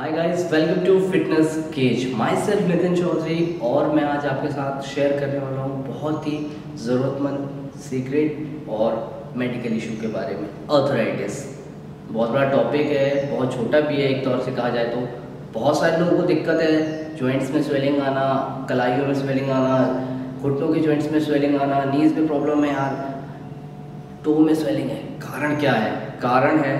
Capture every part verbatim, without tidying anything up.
Hi guys, welcome to Fitness Cage. Myself Nitin Chaudhary और मैं आज आपके साथ शेयर करने वाला हूँ बहुत ही ज़रूरतमंद सीक्रेट और मेडिकल इशू के बारे में। आर्थराइटिस बहुत बड़ा टॉपिक है, बहुत छोटा भी है एक तौर से कहा जाए तो। बहुत सारे लोगों को दिक्कत है, जॉइंट्स में स्वेलिंग आना, कलाइयों में स्वेलिंग आना, घुटनों के जॉइंट्स में स्वेलिंग आना, नीज में प्रॉब्लम है यार, टो में स्वेलिंग है। कारण क्या है? कारण है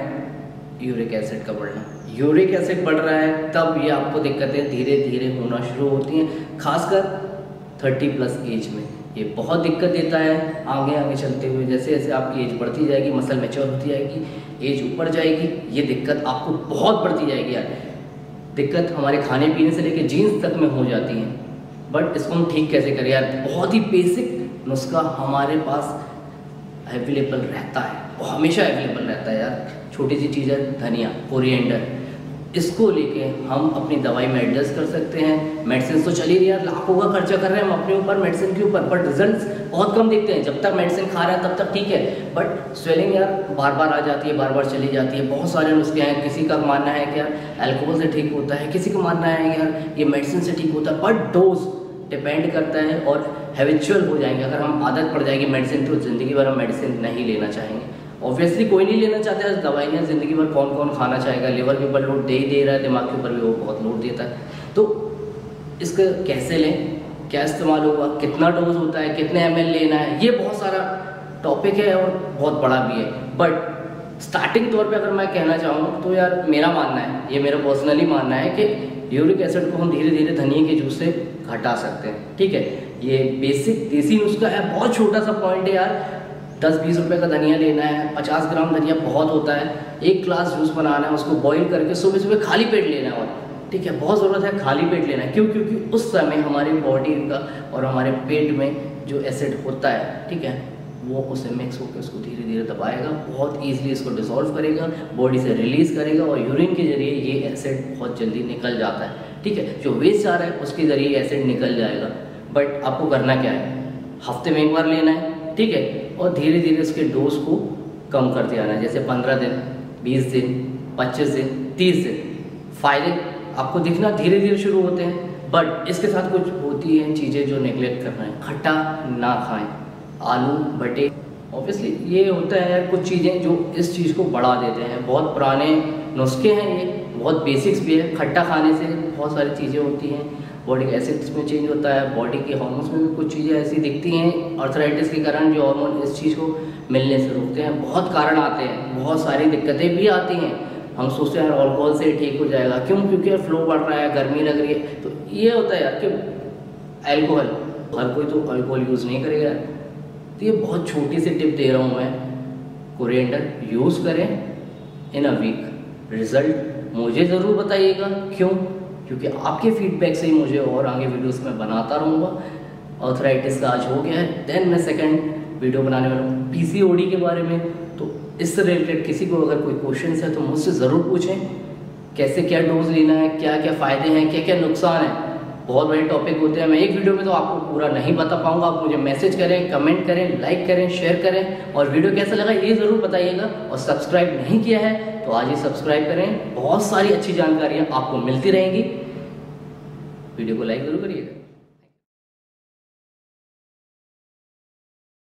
यूरिक एसिड का बढ़ना। यूरिक एसिड बढ़ रहा है तब ये आपको दिक्कतें धीरे धीरे होना शुरू होती हैं, खासकर तीस प्लस एज में ये बहुत दिक्कत देता है। आगे आगे चलते हुए जैसे जैसे आपकी एज बढ़ती जाएगी, मसल मैच्योर होती जाएगी, एज ऊपर जाएगी, ये दिक्कत आपको बहुत बढ़ती जाएगी यार। दिक्कत हमारे खाने पीने से लेकर जीन्स तक में हो जाती है। बट इसको हम ठीक कैसे करें यार? बहुत ही बेसिक नुस्खा हमारे पास अवेलेबल रहता है, वो हमेशा अवेलेबल रहता है यार। छोटी सी चीज़ है धनिया, कोरिएंडर, इसको लेके हम अपनी दवाई में एडजस्ट कर सकते हैं। मेडिसिन तो चली रही है, लाखों का खर्चा कर रहे हैं हम अपने ऊपर मेडिसिन के ऊपर, बट रिजल्ट्स बहुत कम देखते हैं। जब तक मेडिसिन खा रहा है तब तक ठीक है, बट स्वेलिंग यार बार बार आ जाती है, बार बार चली जाती है। बहुत सारे नुस्खे हैं, किसी का मानना है कि यार एल्कोहल से ठीक होता है, किसी का मानना है कि यार ये मेडिसिन से ठीक होता है। बट डोज डिपेंड करता है और हैबिचुअल हो जाएंगे। अगर हम आदत पड़ जाएगी मेडिसिन तो ज़िंदगी भर हम मेडिसिन नहीं लेना चाहेंगे। ऑब्वियसली कोई नहीं लेना चाहता है दवाइयाँ ज़िंदगी भर, कौन कौन खाना चाहेगा। लिवर के ऊपर लोड दे ही दे रहा है, दिमाग के ऊपर भी वो बहुत लोड देता है। तो इसका कैसे लें, क्या इस्तेमाल होगा, कितना डोज होता है, कितने एम एल लेना है, ये बहुत सारा टॉपिक है और बहुत बड़ा भी है। बट स्टार्टिंग तौर पे अगर मैं कहना चाहूँ तो यार मेरा मानना है, ये मेरा पर्सनली मानना है कि यूरिक एसिड को हम धीरे धीरे धनिये के जूस से घटा सकते हैं। ठीक है, ये बेसिक देसी नुस्खा है, बहुत छोटा सा पॉइंट है यार। दस बीस रुपए का धनिया लेना है, पचास ग्राम धनिया बहुत होता है, एक ग्लास जूस बनाना है, उसको बॉईल करके सुबह सुबह खाली पेट लेना है। और ठीक है, बहुत ज़रूरत है खाली पेट लेना है, क्यों? क्योंकि उस समय हमारी बॉडी का और हमारे पेट में जो एसिड होता है, ठीक है, वो उसे मिक्स होकर उसको धीरे धीरे दबाएगा, बहुत ईजिली इसको डिसॉल्व करेगा, बॉडी से रिलीज़ करेगा और यूरिन के जरिए ये एसिड बहुत जल्दी निकल जाता है। ठीक है, जो वेस्ट आ रहा है उसके जरिए एसिड निकल जाएगा। बट आपको करना क्या है, हफ्ते में एक बार लेना है, ठीक है, और धीरे धीरे उसके डोज को कम करते आना है। जैसे पंद्रह दिन बीस दिन पच्चीस दिन तीस दिन। फायदे आपको दिखना धीरे धीरे शुरू होते हैं। बट इसके साथ कुछ होती हैं चीज़ें जो नेगलेक्ट करना है। खट्टा ना खाएं, आलू भटे, ऑब्वियसली ये होता है यार कुछ चीज़ें जो इस चीज़ को बढ़ा देते हैं। बहुत पुराने नुस्खे हैं ये, बहुत बेसिक्स भी है। खट्टा खाने से बहुत सारी चीज़ें होती हैं, बॉडी के एसिड्स में चेंज होता है, बॉडी के हॉर्मोन्स में भी कुछ चीज़ें ऐसी दिखती हैं आर्थराइटिस के कारण, जो हार्मोन इस चीज़ को मिलने से रोकते हैं। बहुत कारण आते हैं, बहुत सारी दिक्कतें भी आती हैं। हम सोचते हैं अल्कोहल से ठीक हो जाएगा, क्यों? क्योंकि फ्लो बढ़ रहा है, गर्मी लग रही है। तो ये होता है यार कि अल्कोहल, हर कोई तो अल्कोहल यूज़ नहीं करेगा। तो ये बहुत छोटी सी टिप दे रहा हूँ मैं, कोरिएंडर यूज़ करें इन अ वीक। रिजल्ट मुझे ज़रूर बताइएगा, क्यों? क्योंकि आपके फीडबैक से ही मुझे और आगे वीडियोस में बनाता रहूँगा। आर्थराइटिस का आज हो गया है, देन मैं सेकंड वीडियो बनाने वाला हूँ पीसीओडी के बारे में। तो इससे रिलेटेड किसी को अगर कोई क्वेश्चन है तो मुझसे ज़रूर पूछें, कैसे क्या डोज लेना है, क्या क्या फ़ायदे हैं, क्या क्या नुकसान है। बहुत बड़े टॉपिक होते हैं, मैं एक वीडियो में तो आपको पूरा नहीं बता पाऊँगा। आप मुझे मैसेज करें, कमेंट करें, लाइक करें, शेयर करें और वीडियो कैसा लगा ये ज़रूर बताइएगा। और सब्सक्राइब नहीं किया है तो आज ही सब्सक्राइब करें, बहुत सारी अच्छी जानकारियाँ आपको मिलती रहेंगी। वीडियो को लाइक जरूर करिएगा।